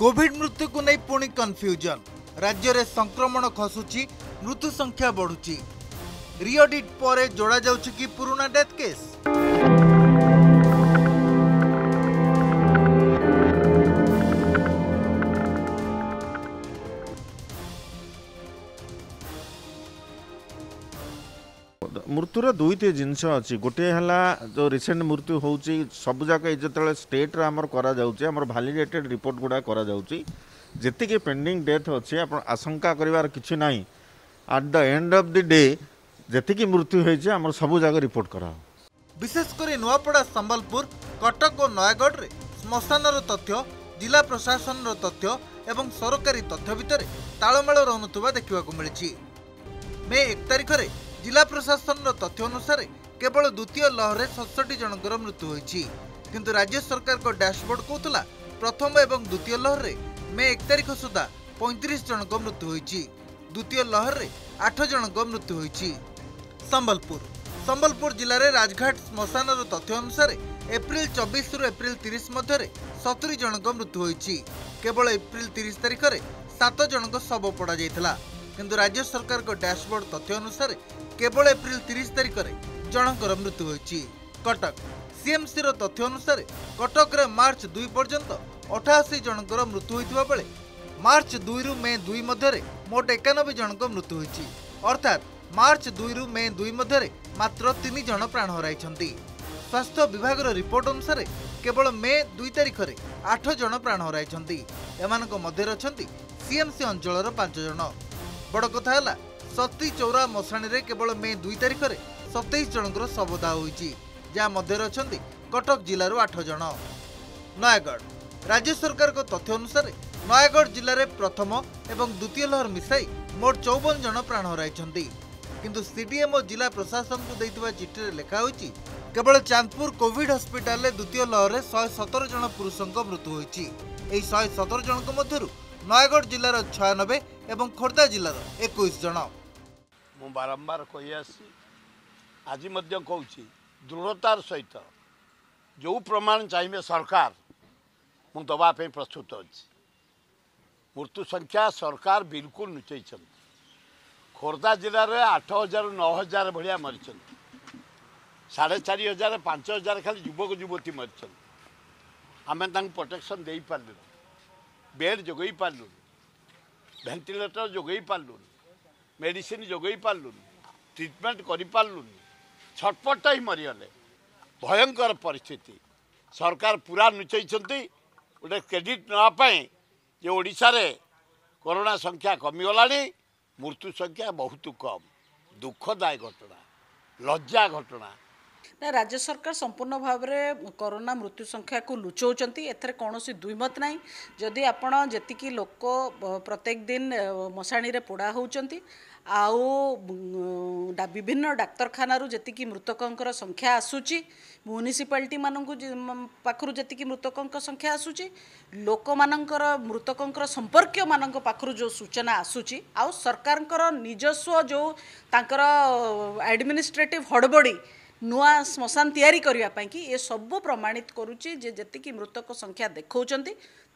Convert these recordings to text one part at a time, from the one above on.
Covid मृत्यु को नहीं पुणी कन्फ्यूजन राज्य में संक्रमण खसुची मृत्यु संख्या बढ़ुची रिओडिट पर जोड़ा जाउछि कि पुराना डेथ केस मृत्युर दुईट जिनस अच्छी गोटे जो रिसेंट मृत्यु हूँ सबुजाक जो स्टेट आमर करा आमर भैलिडेटेड रिपोर्ट गुड़ा करा जी पेंडिंग डेथ अच्छे आशंका करार कि ना at the end of the day जी मृत्यु होमर सबुजाक रिपोर्ट करा विशेषकर नुआपड़ा संबलपुर कटक और नयागढ़ श्मशान तथ्य जिला प्रशासन तथ्य एवं सरकारी तथ्य भितर तालमेल रहुनुवा देखा मिली मे 1 तारिख जिला प्रशासन तथ्य अनुसार केवल द्वितीय लहर 67 जनकर मृत्यु होती किंतु राज्य सरकार को डैशबोर्ड कहला प्रथम एवं द्वितीय लहर में मे 1 तारिख सुधा 35 जनक मृत्यु होती द्वितीय लहर में 8 जनक मृत्यु होती। संबलपुर जिले में राजघाट श्मशान तथ्य अनुसार एप्रिल 24 रु एप्रिल 30 मध्य 70 जनक मृत्यु होती केवल एप्रिल 30 तारिख में 7 जनक शव पड़ा जाता किंतु राज्य सरकार को डैशबोर्ड तथ्य अनुसार केवल एप्रिल 30 तारिख में जनकर मृत्यु होती। कटक सीएमसी तथ्य अनुसार कटक रे मार्च 2 पर्यंत 88 जनकर मृत्यु होता बेले मार्च 2 रु मे 2 मध्य मोट 91 जनक मृत्यु होती अर्थात मार्च 2 रु मे 2 मध्य मात्र 3 जन प्राण हर। स्वास्थ्य विभाग रिपोर्ट अनुसार केवल मे 2 तारिख में 8 जन प्राण हर मध्य अच्छा सीएमसी अंचल 5 जन। बड़ कथा सती चौरा मशाणी में केवल मे 2 तारिख में 27 जनकर शव दाह होती जहाँ मध्य अच्छा कटक जिलूर 8 जन। नयागढ़ राज्य सरकार को तथ्य अनुसार नयागढ़ जिले में प्रथम एवं द्वितीय लहर मिसाई मोट 54 जन प्राण हर किंतु सीडीएम और जिला प्रशासन को देवा चिठी में लिखाई केवल चांदपुर कोविड हस्पिटाल द्वितीय लहर में 117 जन पुरुषों मृत्यु होती। यही 117 जनों मध्य नयागढ़ जिलार 96 एवं खोर्धा जिलार 21 जन। मु बारंबार कही आसी आज कौचि दृढ़तार सहित जो प्रमाण चाहिए सरकार मु दवापी प्रस्तुत अच्छी। मृत्यु संख्या सरकार बिल्कुल नुचे खोर्धा जिलार 8,000 9,000 भाया मरीज 4,500 5,000 खाली युवक युवती मरीज आम प्रोटेक्शन दे पार्लु बेड जोगे पार्लु वेंटिलेटर जोगे पार्लु मेडिसिन जोगे पार्लुन ट्रिटमेंट कर पार्लुन छटपटा ही मरीगले भयंकर परिस्थिति सरकार पूरा नुचैछंती। गोटे क्रेडिट नापाई जो ओडिशा रे कोरोना संख्या कमीगलानी मृत्यु संख्या बहुत कम दुखदायी घटना लज्जा घटना ना। राज्य सरकार संपूर्ण भाव में कोरोना मृत्यु संख्या को लुचाऊँच एथेर कौन दुईमत ना। जदि आपण जी लोक प्रत्येक दिन मशाणी में पोड़ा होती आउ विभिन्न डाक्तखानु जी मृतकों संख्या आसूची म्यूनिशिपालिटी मान पाखु जी मृतकों संख्या आसूची लोक मानकर मृतकों संपर्क मान पाखु जो सूचना आसूची आउ सरकार निजस्व जो तांकर एडमिनिस्ट्रेटिव हड़बड़ी नुआ श्मशान तैयारी करबा पई कि ये सब प्रमाणित करुची जे जतिकी मृतक संख्या देखौचंती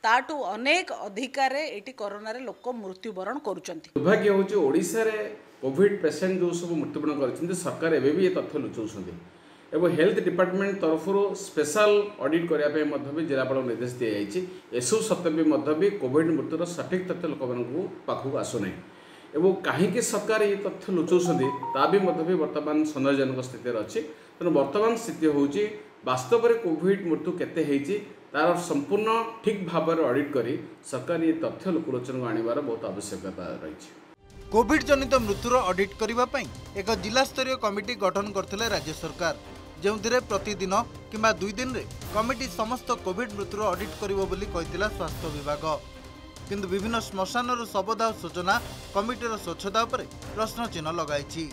ताटू अनेक अधिकार एटी कोरोना रे लोक मृत्युबरण करुचंती। दुर्भाग्य होची ओडिसा रे कोविड पेशेंट जो सब मृत्युबरण करचंती सरकार एबे भी ये तथ्य लुचौसंती एवं हेल्थ डिपार्टमेंट तरफ स्पेशल ऑडिट करबा पई मध्य भी जिलापाल निर्देश दिया जाईची। एसो सत्य भी मध्य भी कोविड मृत्युर सटीक तथ्य लोक मानकू पाखू आसो नै एवं कहीं सरकार ये तथ्य लुचाऊँ ता भी बर्तमान संदेहजनक स्थित अच्छी। तेना बर्तमान स्थिति हूँ वास्तव में कोविड मृत्यु केते तार संपूर्ण ठीक भाव में ऑडिट करी सरकार ये तथ्य लोकलोचन को आने बहुत आवश्यकता रही। कोविड जनित मृत्युर ऑडिट करने एक जिला स्तरीय कमिटी गठन करते राज्य सरकार जो प्रतिदिन किंवा 2 दिन कमिटी समस्त कोविड मृत्युर ऑडिट कर स्वास्थ्य विभाग किंतु विभिन्न श्मशानर शवदाह सूचना कमिटीर स्वच्छता उपरे प्रश्न चिन्ह लगाई।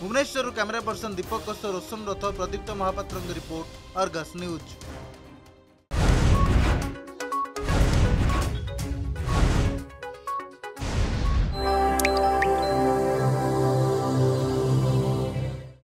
भुवनेश्वर कैमरा पर्सन दीपक कस Roshan Rath Pradipta Mahapatra report Argus news.